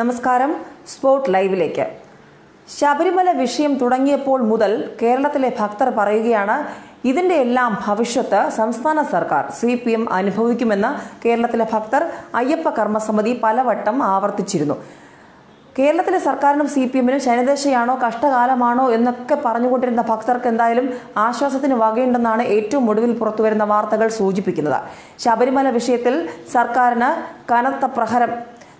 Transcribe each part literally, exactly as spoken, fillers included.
നമസ്കാരം സ്പോർട്ട് ലൈവിലേക്ക് ശബരിമല വിഷയം തുടങ്ങിയപ്പോൾ മുതൽ കേരളത്തിലെ ഭക്തർ പറയുകയാണ് ഇതിന്റെ എല്ലാം ഭവിഷ്യത്ത് സംസ്ഥാന സർക്കാർ സി പി എം അനുഭവിക്കുമെന്ന കേരളത്തിലെ ഭക്തർ അയ്യപ്പ കർമ്മസമിതി പലവട്ടം ആവർത്തിച്ചിരുന്നു കേരളത്തിലെ സർക്കാരിനും സി പി എമ്മിനും ശനിദശയാണോ കഷ്ടകാലമാണോ എന്നൊക്കെ പറഞ്ഞുകൊണ്ടിരുന്ന ഭക്തർക്ക് എന്തായാലും ആശ്വാസത്തിന് വകയുണ്ടെന്നാണ് ഏറ്റവും ഒടുവിൽ പുറത്തുവരുന്ന വാർത്തകൾ സൂചിപ്പിക്കുന്നത് ശബരിമല വിഷയത്തിൽ സർക്കാരിന് കനത്ത പ്രഹരം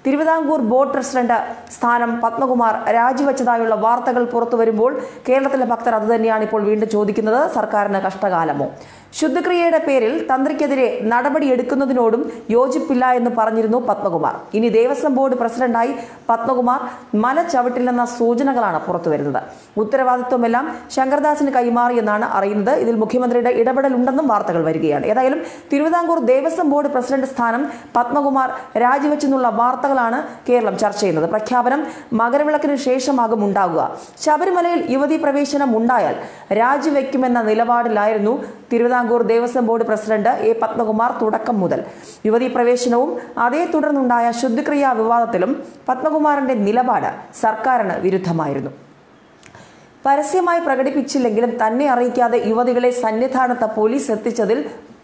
തിരുവിതാംകൂർ ബോർഡ് പ്രസിഡന്റ് സ്ഥാനം പത്മകുമാർ രാജിവെച്ചതായുള്ള വാർത്തകൾ പുറത്തു വരുമ്പോൾ കേരളത്തിലെ ഭക്തർ അത് തന്നെയാണ് ഇപ്പോൾ വീണ്ടും ചോദിക്കുന്നത് സർക്കാരിന് കഷ്ടകാലമോ ശുദ്ധക്രിയയുടെ പേരിൽ തന്ത്രിക്കെതിരെ നടപടിയെടുക്കുന്നതിനോടും യോജിപ്പില്ല എന്ന് പറഞ്ഞിരുന്നു പത്മകുമാർ ഇനി ദേവസ്വം ബോർഡ് പ്രസിഡന്റായി പത്മകുമാർ മല ചവിട്ടില്ലെന്ന സൂചനകളാണ് പുറത്തുവരുന്നത് ഉത്തരവാദിത്വമെല്ലാം ശങ്കർദാസിന് കൈമാറിയെന്നാണ് അറിയുന്നത് ഇതിൽ മുഖ്യമന്ത്രിയുടെ ഇടപെടൽ ഉണ്ടെന്നും വാർത്തകൾ വരികയാണ് ഏതായാലും തിരുവിതാംകൂർ ദേവസ്വം ബോർഡ് പ്രസിഡന്റ് സ്ഥാനം പത്മകുമാർ രാജിവെച്ചെന്നുള്ള വാർത്തകളാണ് കേരളം ചർച്ച ചെയ്യുന്നത് പ്രഖ്യാപനം മകരവിളക്കിന് ശേഷമാകും ഉണ്ടാവുക ശബരിമലയിൽ യുവതി പ്രവേശനം ഉണ്ടായാൽ രാജിവെക്കുമെന്ന നിലപാടിലായിരുന്നു Thiruvithamkoor Devaswom board president A Padmakumar തുടക്കം മുതൽ യുവതി പ്രവേശനവും അതേ തുടർന്നുണ്ടായ ശുദ്ധക്രിയാ വിവാദത്തിലും പത്മകുമാറിന്റെ നിലപാട് സർക്കാരിന് വിരുദ്ധമായിരുന്നു പരസ്യമായി പ്രകടിപ്പിച്ചില്ലെങ്കിലും തന്നെ അറിയിക്കാതെ യുവതികളെ സന്നിധാനത്ത് പോലീസ് എത്തിച്ചതിൽ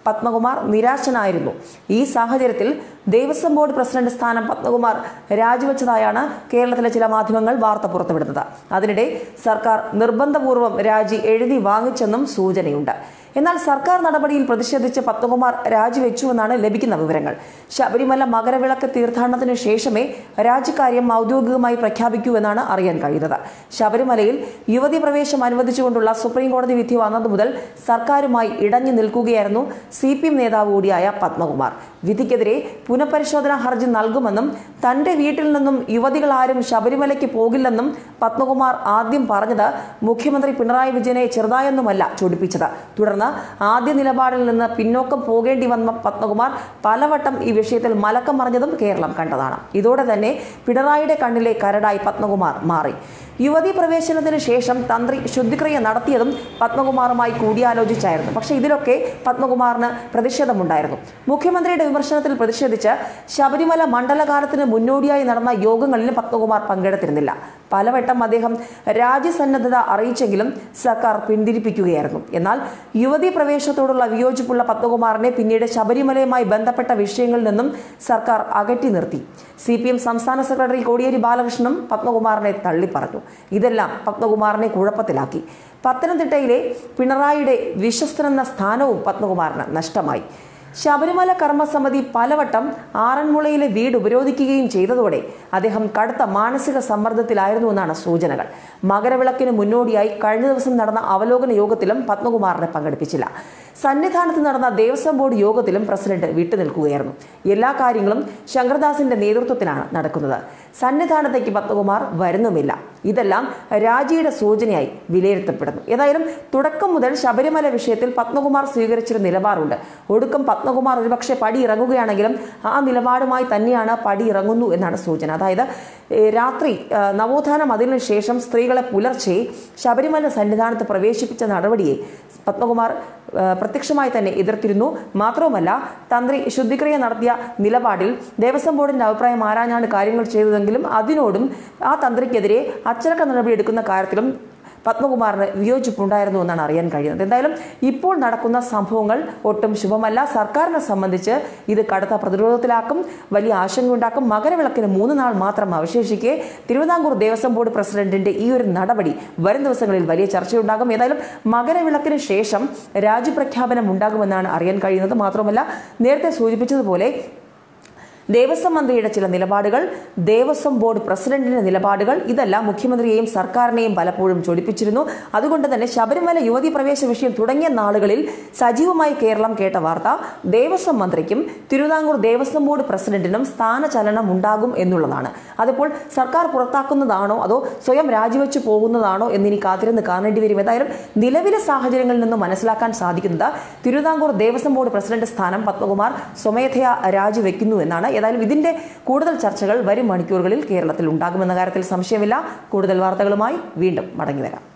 പത്മകുമാർ നിരാശനായിരുന്നു ഈ സാഹചര്യത്തിൽ ദേവസ്വം ബോർഡ് പ്രസിഡന്റ് സ്ഥാനം പത്മകുമാർ രാജിവെച്ചതായാണ് കേരളത്തിലെ ചില മാധ്യമങ്ങൾ വാർത്ത പുറത്തുവിടുന്നത് അതിനിടെ സർക്കാർ നിർബന്ധപൂർവ്വം രാജി എഴുതി വാങ്ങിച്ചെന്നും സൂചനയുണ്ട് എന്നാൽ സർക്കാർ നടപടിയിൽ പ്രതിഷേധിച്ച് പത്മകുമാർ രാജിവെച്ചുവെന്നാണ് ലഭിക്കുന്ന വിവരങ്ങൾ ശബരിമല മകരവിളക്ക് തീർത്ഥാടനത്തിന് ശേഷമേ രാജിക്കാര്യം ഔദ്യോഗികമായി പ്രഖ്യാപിക്കൂ എന്നാണ് അറിയാൻ കഴിയുന്നത് ശബരിമലയിൽ യുവതി പ്രവേശം അനുവദിച്ചുകൊണ്ടുള്ള സുപ്രീം കോടതി വിധി വന്നത് മുതൽ സർക്കാരുമായി ഇടഞ്ഞു നിൽക്കുകയായിരുന്നു സി പി എം നേതാവ് കൂടിയായ പത്മകുമാർ വിധിക്കെതിരെ പുനഃപരിശോധനാ ഹർജി നൽകുമെന്നും തന്റെ വീട്ടിൽ നിന്നും യുവതികളാരും ശബരിമലയ്ക്ക് പോകില്ലെന്നും പത്മകുമാർ ആദ്യം പറഞ്ഞത് മുഖ്യമന്ത്രി പിണറായി വിജയനെ ചെറുതായൊന്നുമല്ല ചൊടിപ്പിച്ചത് തുടർന്ന് ആദ്യ നിലപാടിൽ നിന്ന് പിന്നോക്കം പോകേണ്ടി വന്ന പത്മകുമാർ പലവട്ടം ഈ വിഷയത്തിൽ മലക്കം മറിഞ്ഞതും കേരളം കണ്ടതാണ് ഇതോടെ തന്നെ പിണറായിയുടെ കണ്ണിലെ കരടായി പത്മകുമാർ മാറി യുവതി പ്രവേശനത്തിന് ശേഷം തന്ത്രി ശുദ്ധിക്രിയ നടത്തിയതും പത്മകുമാറുമായി കൂടിയാലോചിച്ചായിരുന്നു പക്ഷേ ഇതിലൊക്കെ പത്മകുമാറിന് പ്രതിഷേധമുണ്ടായിരുന്നു മുഖ്യമന്ത്രിയുടെ വിമർശനത്തിൽ പ്രതിഷേധിച്ച് ശബരിമല മണ്ഡലകാലത്തിന് മുന്നോടിയായി നടന്ന യോഗങ്ങളിൽ പത്മകുമാർ പങ്കെടുത്തിരുന്നില്ല പലവട്ടം അദ്ദേഹം രാജ്യസന്നദ്ധത അറിയിച്ചെങ്കിലും സർക്കാർ പിന്തിരിപ്പിക്കുകയായിരുന്നു എന്നാൽ യുവതി പ്രവേശനത്തോടുള്ള വിയോജിപ്പുള്ള പത്മകുമാറിനെ പിന്നീട് ശബരിമലയുമായി ബന്ധപ്പെട്ട വിഷയങ്ങളിൽ നിന്നും സർക്കാർ അകറ്റി നിർത്തി സി പി എം സംസ്ഥാന സെക്രട്ടറി കോടിയേരി ബാലകൃഷ്ണനും പത്മകുമാറിനെ തള്ളിപ്പറഞ്ഞു ഇതെല്ലാം പത്മകുമാറിനെ കുഴപ്പത്തിലാക്കി പത്തനംതിട്ടയിലെ പിണറായിയുടെ വിശ്വസ്തനെന്ന സ്ഥാനവും പത്മകുമാറിന് നഷ്ടമായി ശബരിമല കർമ്മസമിതി പലവട്ടം ആറന്മുളയിലെ വീട് ഉപരോധിക്കുകയും ചെയ്തതോടെ അദ്ദേഹം കടുത്ത മാനസിക സമ്മർദ്ദത്തിലായിരുന്നു എന്നാണ് സൂചനകൾ മകരവിളക്കിന് മുന്നോടിയായി കഴിഞ്ഞ ദിവസം നടന്ന അവലോകന യോഗത്തിലും പത്മകുമാറിനെ പങ്കെടുപ്പിച്ചില്ല സന്നിധാനത്ത് നടന്ന ദേവസ്വം ബോർഡ് യോഗത്തിലും പ്രസിഡന്റ് വിട്ടുനിൽക്കുകയായിരുന്നു എല്ലാ കാര്യങ്ങളും ശങ്കർദാസിന്റെ നേതൃത്വത്തിലാണ് നടക്കുന്നത് സന്നിധാനത്തേക്ക് പത്മകുമാർ വരുന്നുമില്ല ഇതെല്ലാം രാജിയുടെ സൂചനയായി വിലയിരുത്തപ്പെടുന്നു ഏതായാലും തുടക്കം മുതൽ ശബരിമല വിഷയത്തിൽ പത്മകുമാർ സ്വീകരിച്ചൊരു നിലപാടുണ്ട് ഒടുക്കം പത്മകുമാർ ഒരുപക്ഷെ പടി ഇറങ്ങുകയാണെങ്കിലും ആ നിലപാടുമായി തന്നെയാണ് പടി ഇറങ്ങുന്നു എന്നാണ് സൂചന അതായത് രാത്രി നവോത്ഥാന മതിലിന് ശേഷം സ്ത്രീകളെ പുലർച്ചെ ശബരിമല സന്നിധാനത്ത് പ്രവേശിപ്പിച്ച നടപടിയെ പത്മകുമാർ പ്രത്യക്ഷമായി തന്നെ എതിർത്തിരുന്നു മാത്രവുമല്ല തന്ത്രി ശുദ്ധിക്രിയ നടത്തിയ നിലപാടിൽ ദേവസ്വം ബോർഡിന്റെ അഭിപ്രായം ആരാഞ്ഞാണ് കാര്യങ്ങൾ ചെയ്തതെങ്കിലും അതിനോടും ആ തന്ത്രിക്കെതിരെ അച്ചടക്ക നടപടിയെടുക്കുന്ന കാര്യത്തിലും പത്മകുമാറിന് വിയോജിപ്പുണ്ടായിരുന്നു എന്നാണ് അറിയാൻ കഴിയുന്നത് എന്തായാലും ഇപ്പോൾ നടക്കുന്ന സംഭവങ്ങൾ ഒട്ടും ശുഭമല്ല സർക്കാരിനെ സംബന്ധിച്ച് ഇത് കടുത്ത പ്രതിരോധത്തിലാക്കും വലിയ ആശങ്ക ഉണ്ടാക്കും മകരവിളക്കിന് മൂന്ന് നാൾ മാത്രം അവശേഷിക്കെ തിരുവിതാംകൂർ ദേവസ്വം ബോർഡ് പ്രസിഡന്റിന്റെ ഈ ഒരു നടപടി വരും ദിവസങ്ങളിൽ വലിയ ചർച്ചയുണ്ടാകും ഏതായാലും മകരവിളക്കിന് ശേഷം രാജ്യപ്രഖ്യാപനം ഉണ്ടാകുമെന്നാണ് അറിയാൻ കഴിയുന്നത് മാത്രമല്ല നേരത്തെ സൂചിപ്പിച്ചതുപോലെ ദേവസ്വം മന്ത്രിയുടെ ചില നിലപാടുകൾ ദേവസ്വം ബോർഡ് പ്രസിഡന്റിന്റെ നിലപാടുകൾ ഇതെല്ലാം മുഖ്യമന്ത്രിയെയും സർക്കാരിനെയും പലപ്പോഴും ചൊടിപ്പിച്ചിരുന്നു അതുകൊണ്ട് തന്നെ ശബരിമല യുവതി പ്രവേശ വിഷയം തുടങ്ങിയ നാളുകളിൽ സജീവമായി കേരളം കേട്ട വാർത്ത ദേവസ്വം മന്ത്രിക്കും തിരുവിതാംകൂർ ദേവസ്വം ബോർഡ് പ്രസിഡന്റിനും സ്ഥാനചലനം ഉണ്ടാകും എന്നുള്ളതാണ് അതിപ്പോൾ സർക്കാർ പുറത്താക്കുന്നതാണോ അതോ സ്വയം രാജിവെച്ചു പോകുന്നതാണോ എന്നിനി കാത്തിരുന്ന് കാണേണ്ടി വരും ഏതായാലും നിലവിലെ സാഹചര്യങ്ങളിൽ നിന്ന് മനസ്സിലാക്കാൻ സാധിക്കുന്നത് തിരുവിതാംകൂർ ദേവസ്വം ബോർഡ് പ്രസിഡന്റ് സ്ഥാനം പത്മകുമാർ സ്വമേധയാ രാജിവെക്കുന്നു എന്നാണ് ഏതായാലും ഇതിന്റെ കൂടുതൽ ചർച്ചകൾ വരും മണിക്കൂറുകളിൽ കേരളത്തിൽ ഉണ്ടാകുമെന്ന കാര്യത്തിൽ സംശയമില്ല കൂടുതൽ വാർത്തകളുമായി വീണ്ടും മടങ്ങി വരാം